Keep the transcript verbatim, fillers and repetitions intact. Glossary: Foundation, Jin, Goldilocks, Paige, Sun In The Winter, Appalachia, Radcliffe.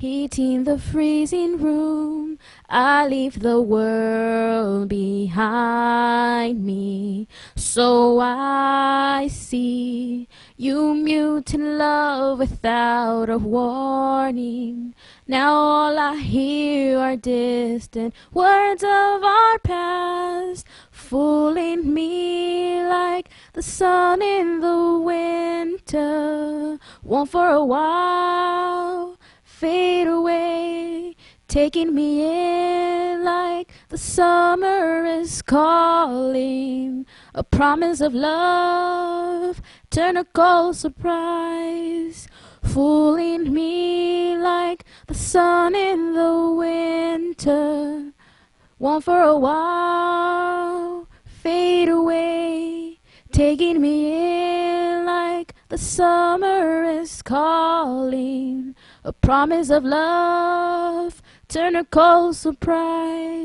Heating the freezing room, I leave the world behind me. So I see you mute in love without a warning. Now all I hear are distant words of our past, fooling me like the sun in the winter. Won't for a while fade away, taking me in like the summer is calling. A promise of love turned a cold surprise, fooling me like the sun in the winter. Won't for a while fade away, taking me in like the summer is calling. A promise of love turned a cold surprise.